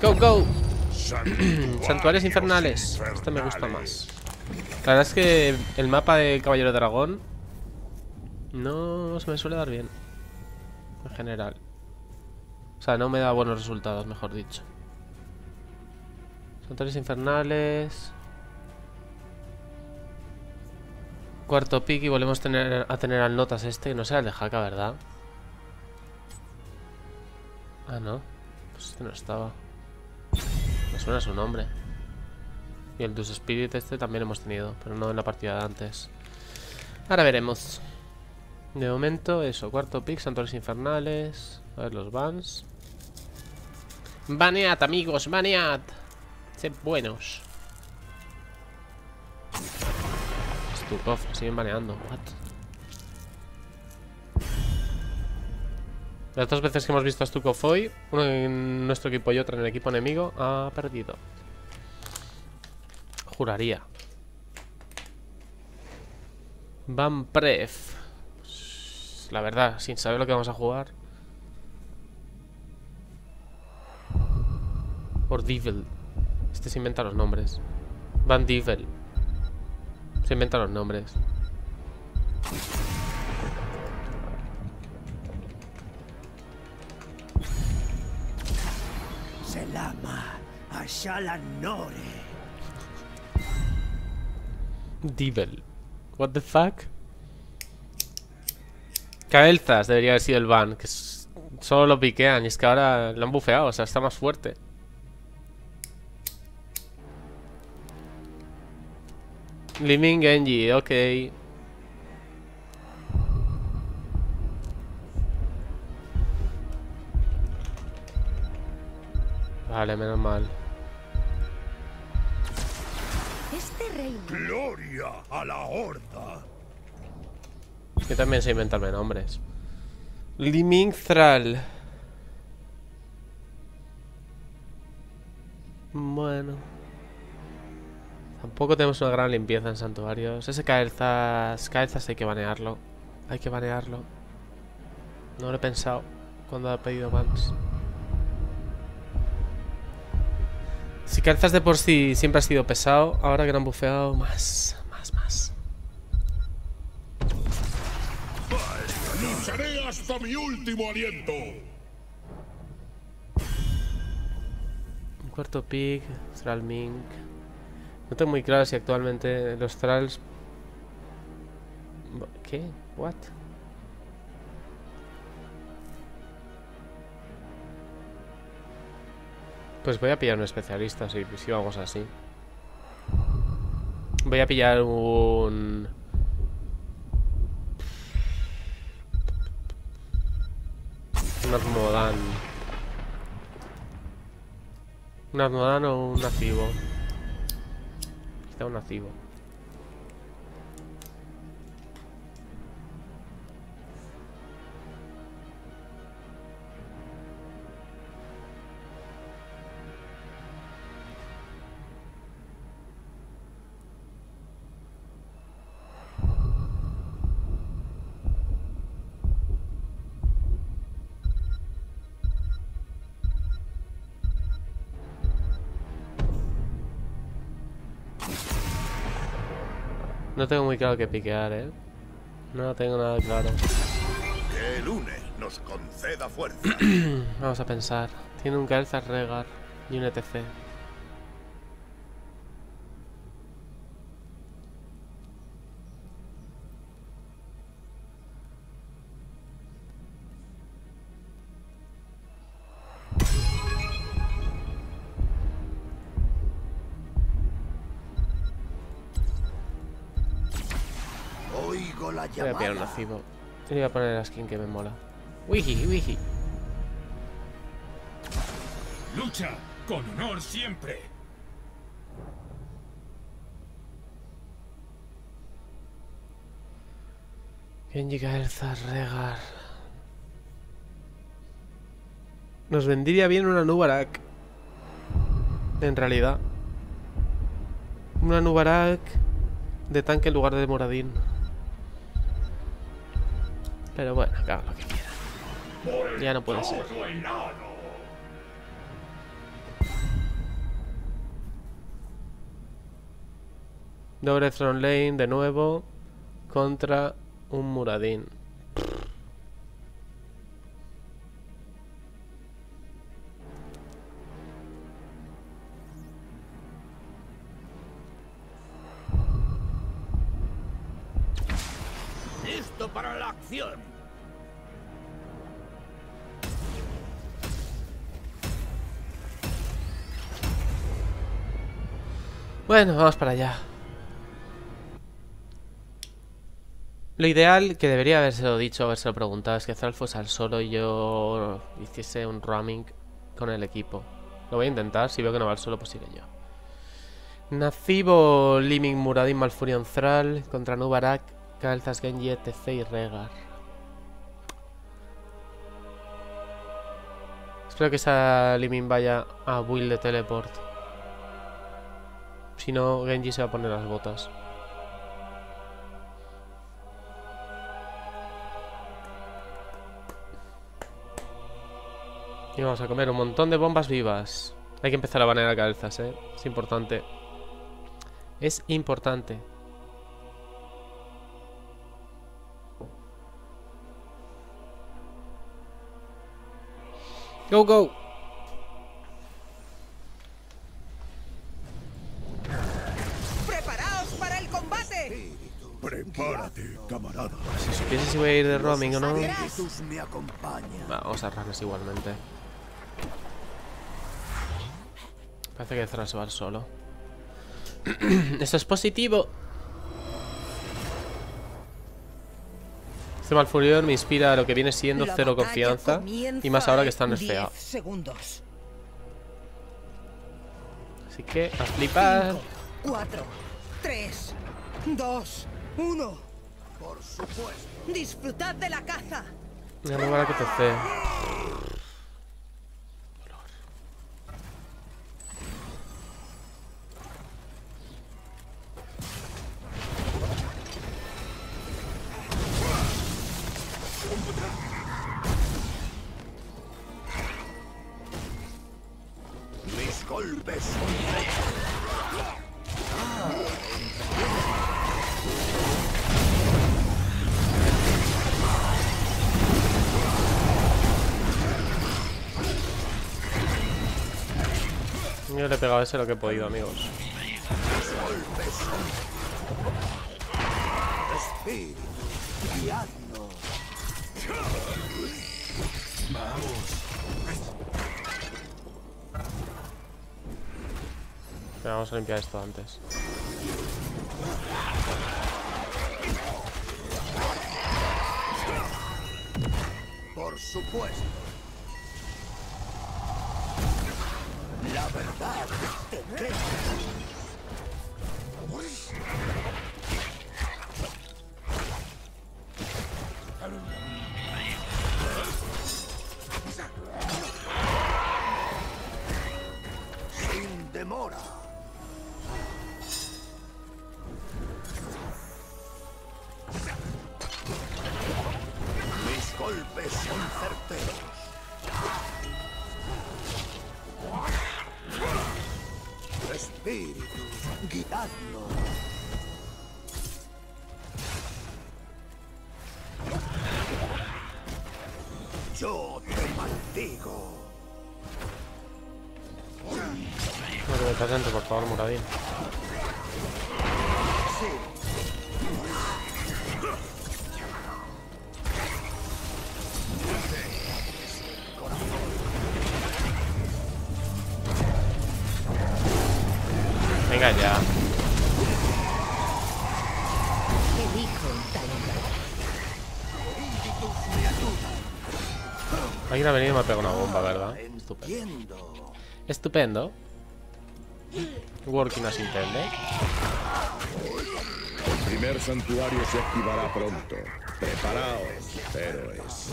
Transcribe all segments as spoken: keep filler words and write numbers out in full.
Go, go. Santuarios Infernales. Este me gusta más. La verdad es que el mapa de Caballero de Dragón no se me suele dar bien en general. O sea, no me da buenos resultados, mejor dicho. Santuarios Infernales. Cuarto pick y volvemos tener, a tener al Notas este. No será el de Haka, ¿verdad? Ah, no. Pues este no estaba. Me suena su nombre. Y el Dusk Spirit este también hemos tenido, pero no en la partida de antes. Ahora veremos. De momento, eso. Cuarto pick, Santuarios Infernales. A ver los bans. Banead, amigos, banead. Sed buenos. Stukofoy, siguen baneando. What? Las dos veces que hemos visto a Stukofoy, uno en nuestro equipo y otro en el equipo enemigo, ha perdido. Juraría. Van Pref. Pues, la verdad, sin saber lo que vamos a jugar. Ordivell. Este se inventa los nombres. Van Dibel. Se inventan los nombres. Selama Ashalanore. Dibel. What the fuck? Kael'thas debería haber sido el ban, que solo lo piquean y es que ahora lo han bufeado, o sea, está más fuerte. Li-Ming, Genji, ok. Vale, menos mal. Este reino. Gloria a la horda. Yo también sé inventarme nombres. Limingthral. Bueno. Tampoco tenemos una gran limpieza en santuarios. Ese Kael'thas, Kael'thas hay que banearlo. Hay que banearlo. No lo he pensado cuando ha pedido bans. Si Kael'thas de por sí siempre ha sido pesado, ahora que lo han bufeado más, más, más. Lucharé hasta mi último aliento. Un cuarto pick, Thrall Mink. No tengo muy claro si actualmente los Thralls... ¿Qué? ¿What? Pues voy a pillar un especialista si, si vamos así. Voy a pillar un... Un Azmodan. Un Azmodan o un Nazeebo. Un Nazeebo. No tengo muy claro que piquear, eh. No tengo nada claro. Que el une nos conceda fuerza. Vamos a pensar. Tiene un Kael'thas Rehgar y un E T C. Voy a pillar un Nazeebo. Y voy a poner la skin que me mola. Wiji, wiji. Lucha con honor siempre. Genji, Kael'thas, Rehgar. Nos vendría bien una Anub'arak. En realidad. Una Anub'arak de tanque en lugar de Muradin. Pero bueno, claro, lo que quiera. Ya no puede ser. Doble Throne Lane de nuevo contra un Muradin. ¡Listo para la acción! Bueno, vamos para allá. Lo ideal, que debería habérselo dicho, habérselo preguntado, es que Thrall fuese al solo y yo hiciese un roaming con el equipo. Lo voy a intentar, si veo que no va al solo, pues iré yo. Nazeebo, Li-Ming, Muradin, Malfurion, Thrall contra Anub'arak, Kael'thas, Genji, E T C y Rehgar. Espero que esa Li-Ming vaya a build de teleport. Si no, Genji se va a poner las botas. Y vamos a comer un montón de bombas vivas. Hay que empezar a banear a Kael'thas, eh. Es importante. Es importante. Go, go. Preparaos para el combate. Prepárate, camarada. No sé si voy a ir de roaming o no. Vamos a Ragnas igualmente. Parece que Thrall se va solo. Eso es positivo. Este Malfurion me inspira a lo que viene siendo cero confianza. Y más ahora que están nerfeados. Así que a flipar. cuatro, tres, dos, uno. Por supuesto. Disfrutad de la caza. Ya no va a que te esté. Yo le he pegado ese lo que he podido, amigos. Pero vamos a limpiar esto antes. Por supuesto. La verdad te crees. Sin demora. Mis golpes son certeros. Espíritu, guiadlo. Yo te maldigo. No te metas dentro, por favor, Muradin. Sí. Venga ya. Alguien ha venido y me ha pegado una bomba, ¿verdad? Estupendo. Estupendo. Working as intended. El primer santuario se activará pronto. Preparaos, héroes.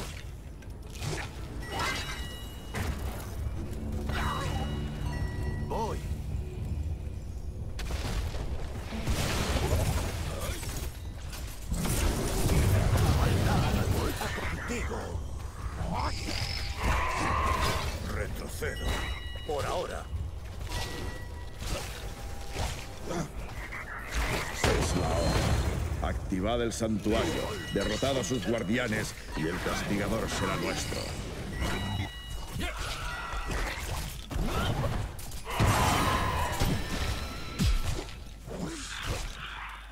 Voy. Retrocedo por ahora. Activad el santuario, derrotad a sus guardianes y el castigador será nuestro.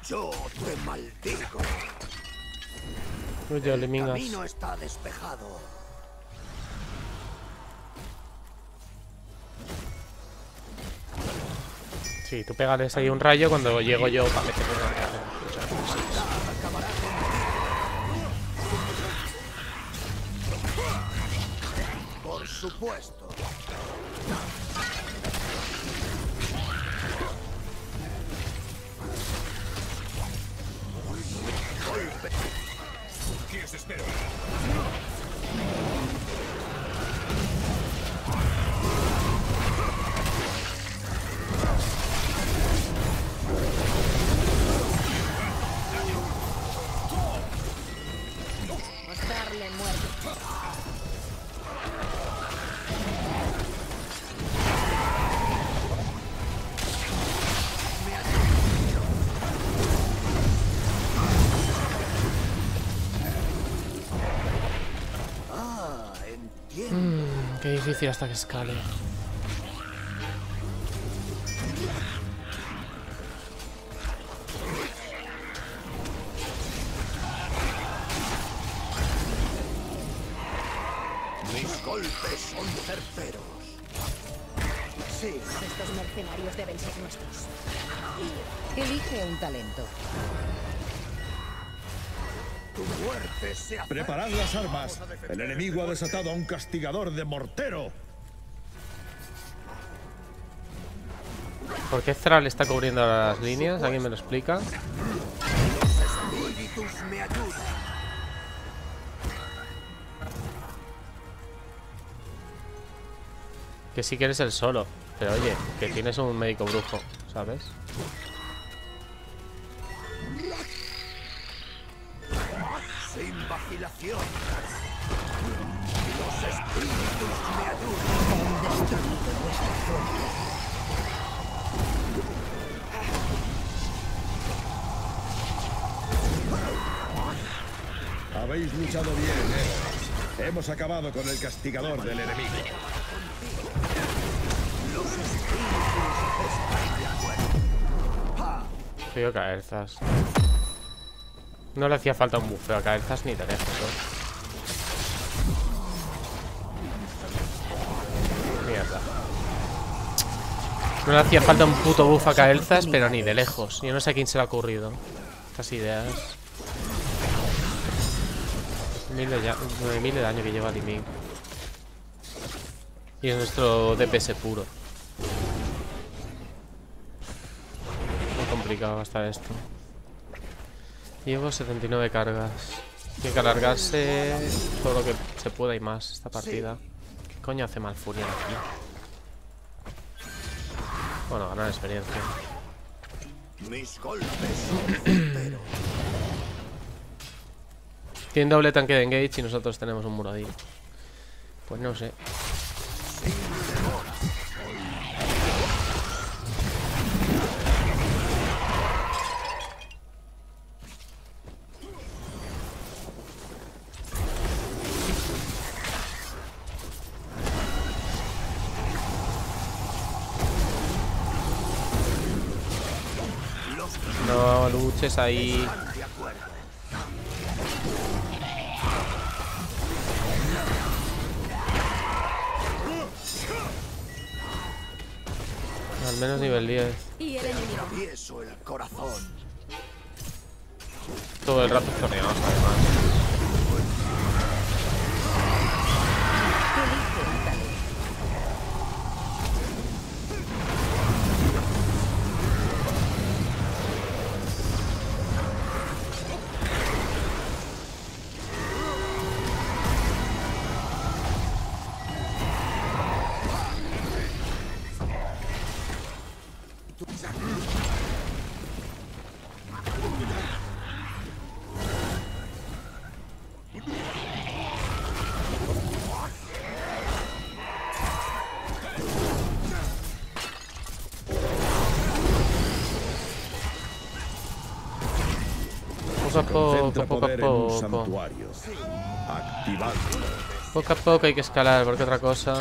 Yo te maldigo. Oye, el camino está despejado. Sí, tú pégales ahí un rayo cuando llego yo para meterme en la cara. Por supuesto. Difícil hasta que escale. Mis golpes son certeros. Sí. Estos mercenarios deben ser nuestros. Elige un talento. Tu muerte se acerca. Preparad las armas. El enemigo ha desatado a un castigador de mortero. ¿Por qué Thrall está cubriendo las líneas? ¿Alguien me lo explica? Los espíritus me ayudan. Que sí que eres el solo, pero oye, que tienes un médico brujo, ¿sabes? Sin vacilación. Los espíritus me ayudan. Han destruido nuestra fuerza. Habéis luchado bien, ¿eh? Hemos acabado con el castigador del enemigo. Los espíritus están de acuerdo. Cael'thas. No le hacía falta un bufeo a Kael'thas ni tareas. Mierda. No le hacía falta un puto buff a Kael'thas, pero ni de lejos. Yo no sé a quién se le ha ocurrido estas ideas. nueve mil de daño que lleva Li-Ming. Y es nuestro D P S puro. Muy complicado va a estar esto. Llevo setenta y nueve cargas. Tiene que alargarse todo lo que se pueda y más esta partida. ¿Qué coño hace Malfurion aquí? Bueno, ganar experiencia. Mis golpes son tiene doble tanque de engage y nosotros tenemos un Muradin. Pues no sé. No luches ahí. Al menos nivel diez. Y el enemigo. El corazón. Todo el rato torneamos además. poco a poco, poco a poco. Poco a poco hay que escalar, porque otra cosa.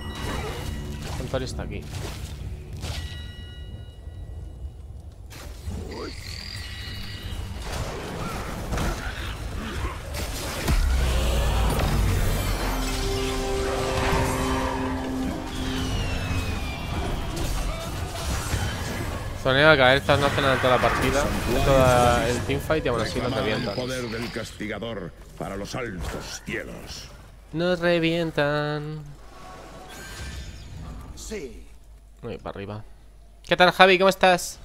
El santuario está aquí. Soneo de Kael'thas no hacen nada toda la partida, toda el teamfight y aún así nos revientan. Poder del castigador para los altos cielos. Nos revientan. Sí. Voy para arriba. ¿Qué tal, Javi? ¿Cómo estás?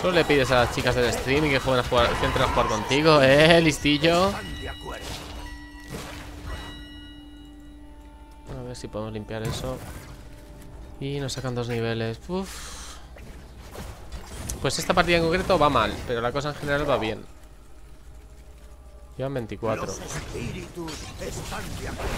Solo le pides a las chicas del stream y que jueguen a jugar, que entren a jugar contigo, eh, listillo. A ver si podemos limpiar eso. Y nos sacan dos niveles. Uf. Pues esta partida en concreto va mal, pero la cosa en general va bien. Llevan veinticuatro. Los espíritus están de acuerdo.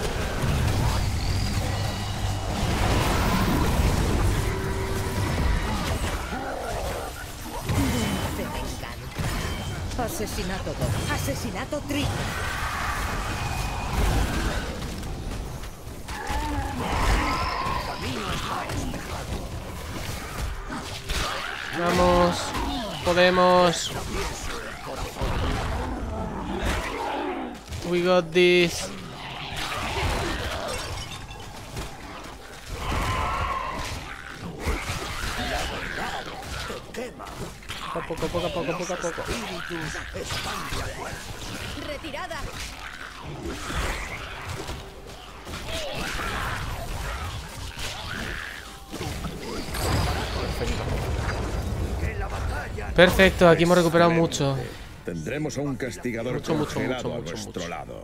Asesinato dos. Asesinato triple. Vamos. Podemos. We got this. Poco, poco, poco, poco, poco, poco. Retirada. Perfecto. Perfecto, aquí hemos recuperado mucho. Tendremos a un castigador mucho, mucho, mucho, mucho, a vuestro mucho. Lado.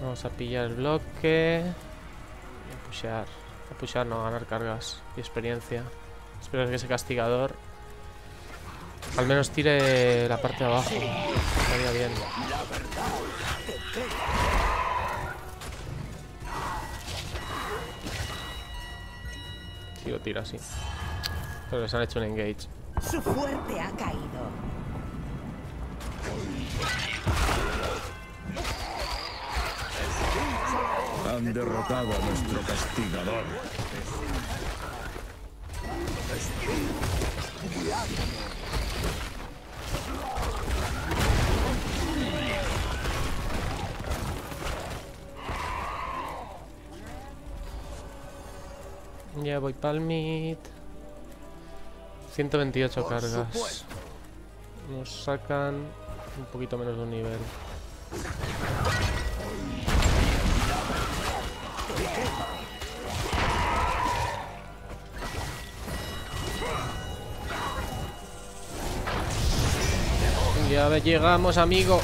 Vamos a pillar el bloque. A pushar, a pushar no, a ganar cargas y experiencia. Espero que ese castigador al menos tire la parte de abajo. Estaría bien. Si lo tira, sí. Pero les han hecho un engage. Su fuerte ha caído. Han derrotado a nuestro castigador. Ya voy para el mid. ciento veintiocho cargas. Nos sacan un poquito menos de un nivel. Ya llegamos, amigo.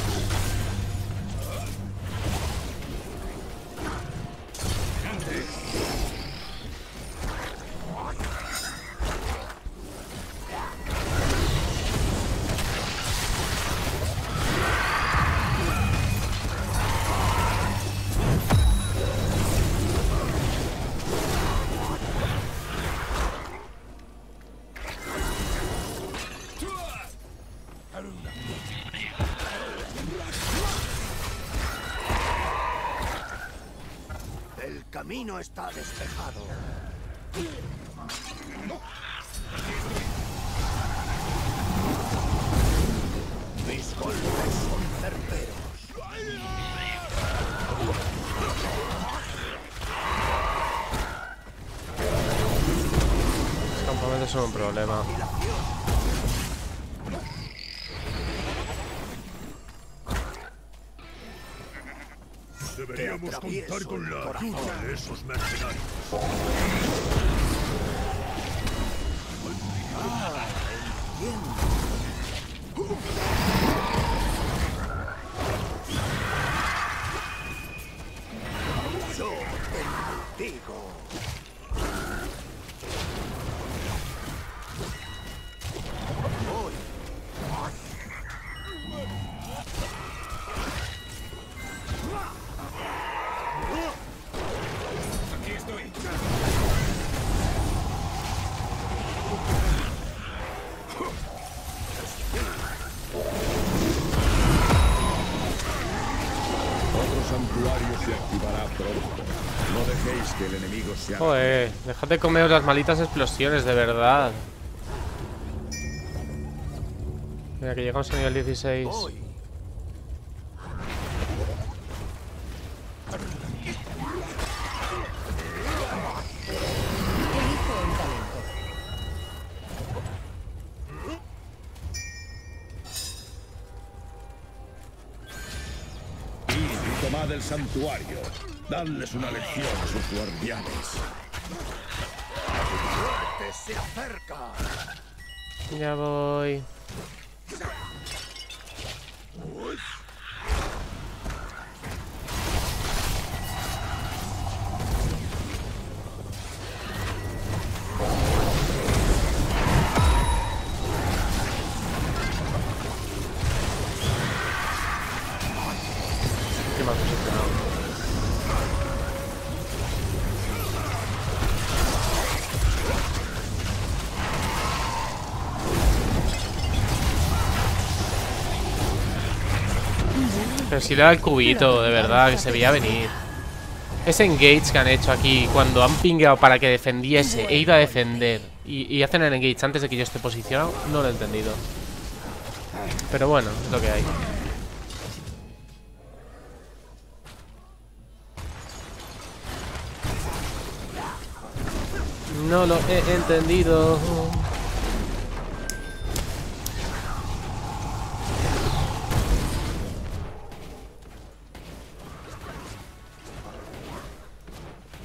No está despejado. Mis golpes son certeros. Los campamentos son un problema. Deberíamos contar con la ayuda de esos mercenarios. Ah, entiendo. Yo te digo. santuario se activará pronto. No dejéis que el enemigo se haga. Joder, dejad de comer las malitas explosiones, de verdad. Mira, que llegamos a nivel dieciséis. Del santuario, dadles una lección a sus guardianes. ¡Muerte se acerca! Ya voy. Pero si le da el cubito, de verdad, que se veía venir. Ese engage que han hecho aquí, cuando han pingueado para que defendiese e iba a defender, y, y hacen el engage antes de que yo esté posicionado, no lo he entendido. Pero bueno, es lo que hay. No lo he entendido.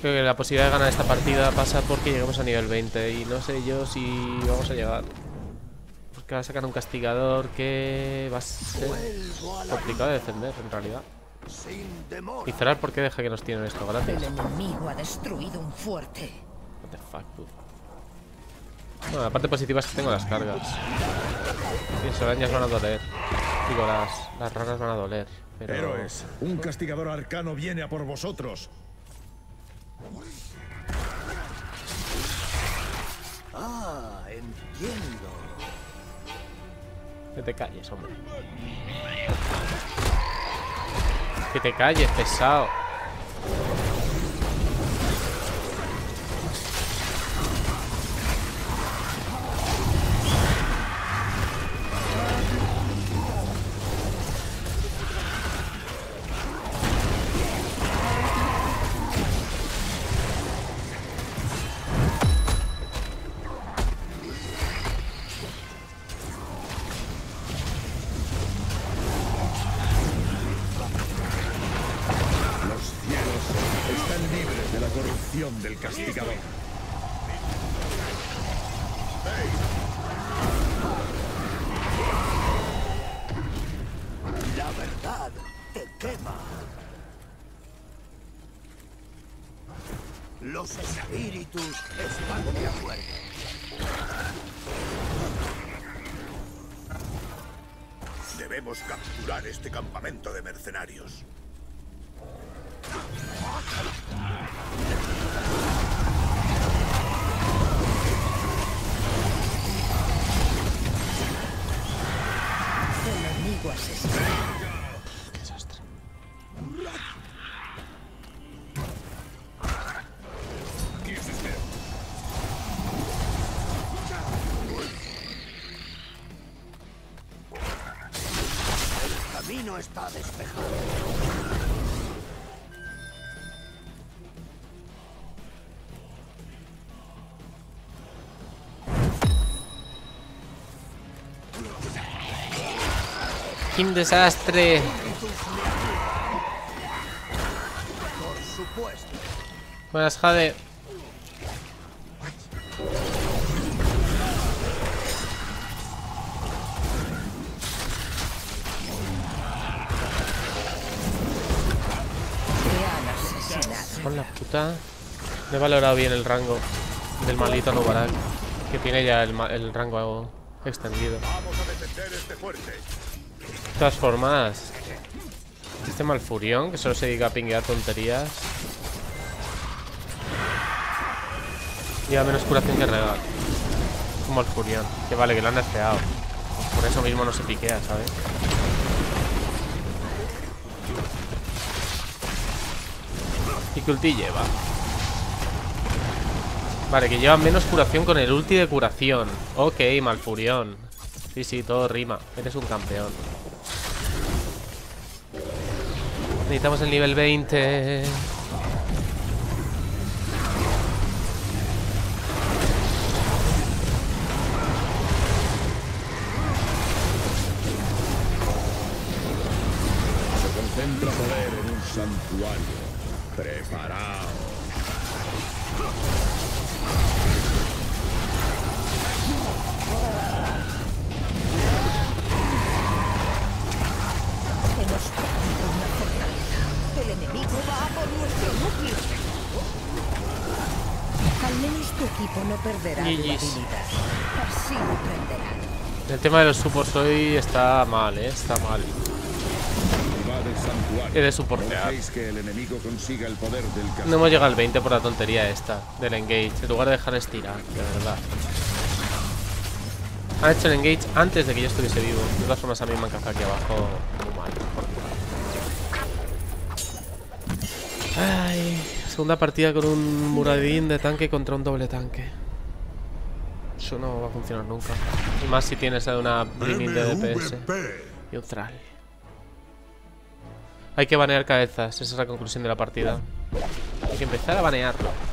Creo que la posibilidad de ganar esta partida pasa porque llegamos a nivel veinte. Y no sé yo si vamos a llegar, porque va a sacar un castigador que va a ser complicado de defender en realidad. Y cerrar, porque deja que nos tienen esto gratis. El enemigo ha destruido un fuerte. What the fuck, dude. Bueno, la parte positiva es que tengo las cargas. Sí, las arañas van a doler. Digo, las, las ranas van a doler. Pero... héroes, un castigador arcano viene a por vosotros. Ah, entiendo. Que te calles, hombre. Que te calles, pesado. Del castigador. La verdad te quema. Los espíritus están de acuerdo. Debemos capturar este campamento de mercenarios. Qué desastre. El camino está despejado. Un desastre. Buenas, Jade. Con la puta. No he valorado bien el rango del maldito Anub'arak, que tiene ya el, el rango extendido. Vamos a defender este fuerte. De todas formas, este Malfurion, que solo se dedica a pinguear tonterías, lleva menos curación que Rehgar. Un Malfurion, que vale, que lo han nerfeado. Por eso mismo no se piquea, ¿sabes? ¿Y qué ulti lleva? Vale, que lleva menos curación con el ulti de curación. Ok, Malfurion. Sí, sí, todo rima. Eres un campeón. Necesitamos el nivel veinte. Concentra poder en un santuario. Preparaos. El enemigo va a por nuestro núcleo. Al menos tu equipo no perderá la habilidad. Así lo aprenderá. El tema de los supports hoy está mal, ¿eh? Está mal. He de soportear. No hemos llegado al veinte por la tontería esta del engage. En lugar de dejar estirar, de verdad. Han hecho el engage antes de que yo estuviese vivo. De todas formas, a mí me han cazado aquí abajo. Muy mal, por cual. Ay, segunda partida con un Muradin de tanque contra un doble tanque. Eso no va a funcionar nunca. Y más si tienes una Li-Ming de D P S y un Thrall. Hay que banear Kael'thas, esa es la conclusión de la partida. Hay que empezar a banearlo.